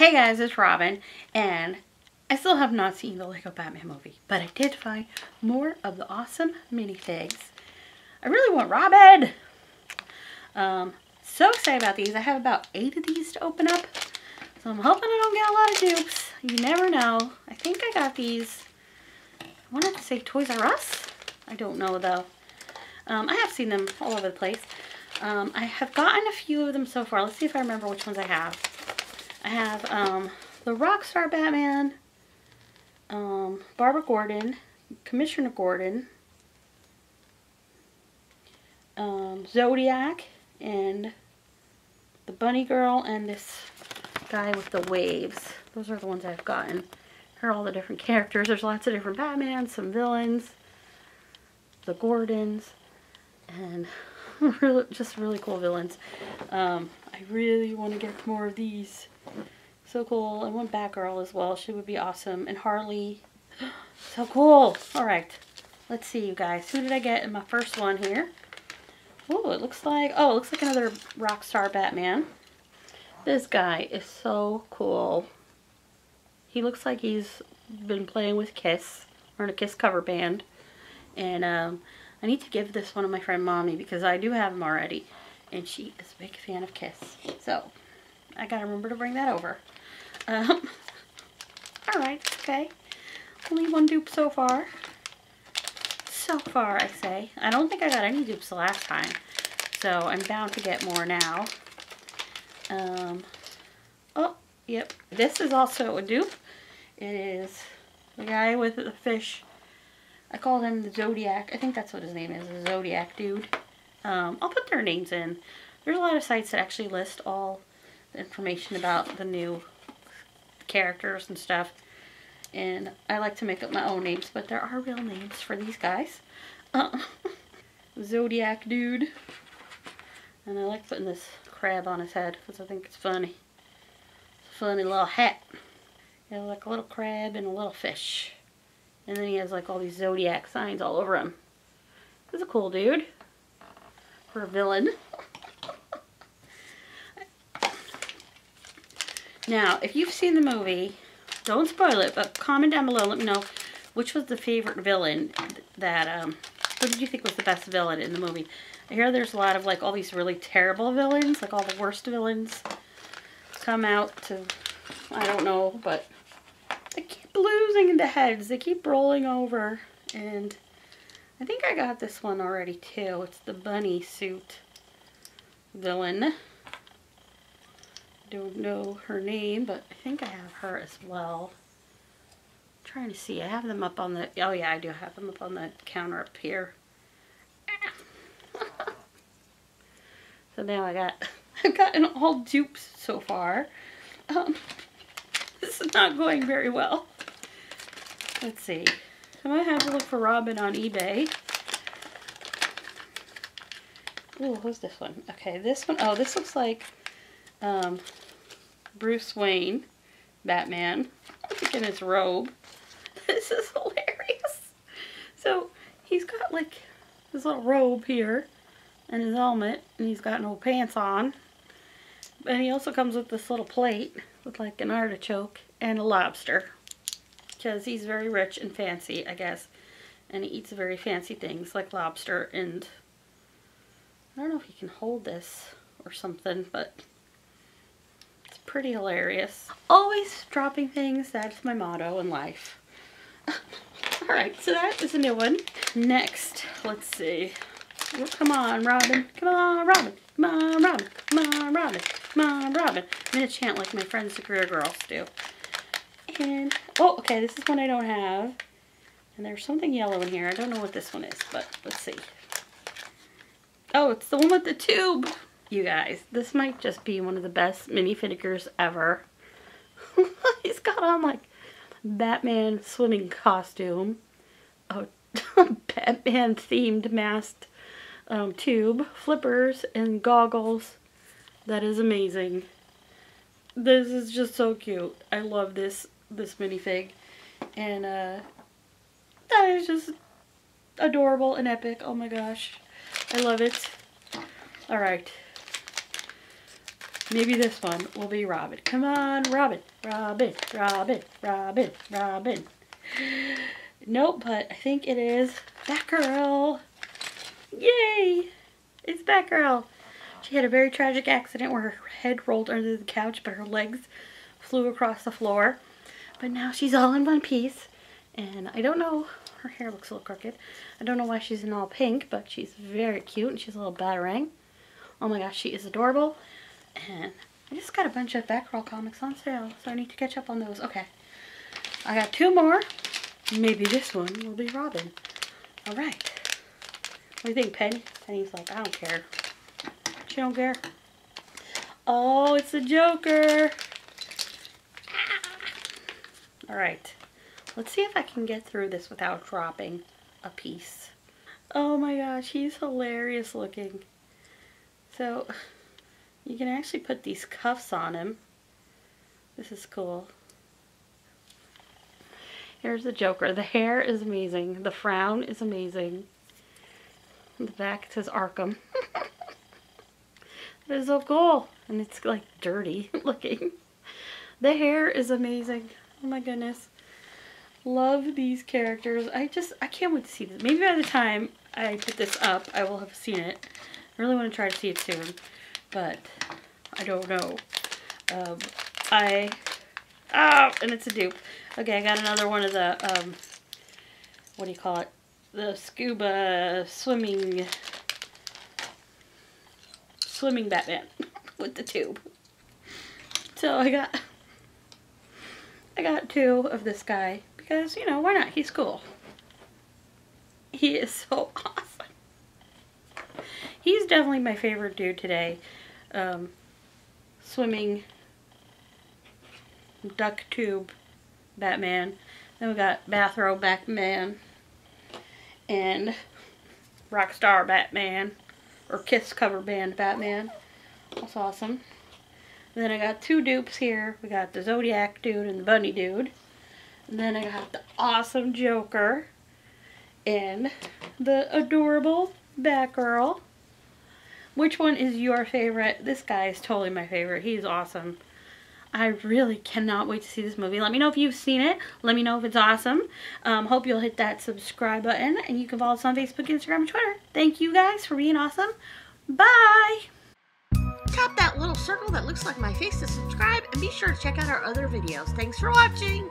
Hey guys, it's Robin, and I still have not seen the Lego Batman movie, but I did find more of the awesome minifigs. I really want Robin! So excited about these. I have about 8 of these to open up, so I'm hoping I don't get a lot of dupes. You never know. I think I got these, I wanted to say Toys R Us? I don't know though. I have seen them all over the place. I have gotten a few of them so far. Let's see if I remember which ones I have. I have the Rockstar Batman, Barbara Gordon, Commissioner Gordon, Zodiac, and the Bunny Girl, and this guy with the waves. Those are the ones I've gotten. Here are all the different characters. There's lots of different Batmans, some villains, the Gordons, and really cool villains. I really want to get more of these. So cool. I want Batgirl as well. She would be awesome. And Harley. So cool. Alright. Let's see, you guys. Who did I get in my first one here? Oh, it looks like... oh, it looks like another Rockstar Batman. This guy is so cool. He looks like he's been playing with Kiss. Or in a Kiss cover band. And I need to give this one to my friend Mommy because I do have him already. And she is a big fan of Kiss. So, I gotta remember to bring that over. Alright, okay. Only one dupe so far. So far, I say. I don't think I got any dupes the last time. So, I'm bound to get more now. Oh, yep. This is also a dupe. It is the guy with the fish. I call him the Zodiac. I think that's what his name is. The Zodiac dude. I'll put their names in. There's a lot of sites that actually list all the information about the new characters and stuff. And I like to make up my own names, but there are real names for these guys. Zodiac dude. And I like putting this crab on his head because I think it's funny. It's a funny little hat. You know, like a little crab and a little fish. And then he has like all these Zodiac signs all over him. He's a cool dude. For a villain. Now, if you've seen the movie, don't spoil it, but comment down below. Let me know which was the favorite villain that, what did you think was the best villain in the movie? I hear there's a lot of like all these really terrible villains, like all the worst villains come out to, I don't know, but they keep losing the heads. They keep rolling over, and I think I got this one already too. It's the bunny suit villain. I don't know her name, but I think I have her as well. I'm trying to see. I have them up on the... oh yeah, I do have them up on the counter up here. So now I got... I've gotten all dupes so far. This is not going very well. Let's see. I might have to look for Robin on eBay. Ooh, who's this one? Okay, this one. Oh, this looks like Bruce Wayne, Batman, in his robe. This is hilarious. So, he's got like his little robe here and his helmet, and he's got no pants on. And he also comes with this little plate with like an artichoke and a lobster. Because he's very rich and fancy, I guess. And he eats very fancy things like lobster, and I don't know if he can hold this or something, but it's pretty hilarious. Always dropping things, that's my motto in life. Alright, so that is a new one. Next, let's see. Oh, come on, Robin. Come on, Robin. Come on, Robin. Come on, Robin. Come on, Robin. I'm going to chant like my friends the Career Girls do. And, oh, okay, this is one I don't have. And there's something yellow in here. I don't know what this one is, but let's see. Oh, it's the one with the tube. You guys, this might just be one of the best minifigures ever. He's got on, like, Batman swimming costume. A Batman-themed masked tube, flippers, and goggles. That is amazing. This is just so cute. I love this minifig, and that is just adorable and epic. Oh my gosh, I love it. All right, Maybe this one will be Robin. Come on, Robin. Robin, Robin, Robin, Robin. Nope, but I think it is Batgirl. Yay! It's Batgirl. She had a very tragic accident where her head rolled under the couch, but her legs flew across the floor. But now she's all in one piece. And I don't know, her hair looks a little crooked. I don't know why she's in all pink, but she's very cute and she's a little batarang. Oh my gosh, she is adorable. And I just got a bunch of Batgirl comics on sale, so I need to catch up on those. Okay, I got two more. Maybe this one will be Robin. All right. What do you think, Penny? Penny's like, I don't care. She don't care. Oh, it's the Joker. All right. Let's see if I can get through this without dropping a piece. Oh my gosh, he's hilarious looking. So, you can actually put these cuffs on him. This is cool. Here's the Joker. The hair is amazing. The frown is amazing. In the back it says Arkham. That is so cool. And it's like dirty looking. The hair is amazing. Oh my goodness. Love these characters. I can't wait to see this. Maybe by the time I put this up, I will have seen it. I really want to try to see it soon, but I don't know. Oh, and it's a dupe. Okay, I got another one of the, what do you call it? The scuba swimming Batman with the tube. So I got two of this guy. Because, you know, why not? He's cool. He is so awesome. He's definitely my favorite dude today. Swimming duck tube Batman. Then we got bathrobe Batman. And Rockstar Batman. Or Kiss cover band Batman. That's awesome. And then I got two dupes here. We got the Zodiac dude and the bunny dude. And then I got the awesome Joker and the adorable Batgirl. Which one is your favorite? This guy is totally my favorite. He's awesome. I really cannot wait to see this movie. Let me know if you've seen it. Let me know if it's awesome. Hope you'll hit that subscribe button. And you can follow us on Facebook, Instagram, and Twitter. Thank you guys for being awesome. Bye! Tap that little circle that looks like my face to subscribe. And be sure to check out our other videos. Thanks for watching!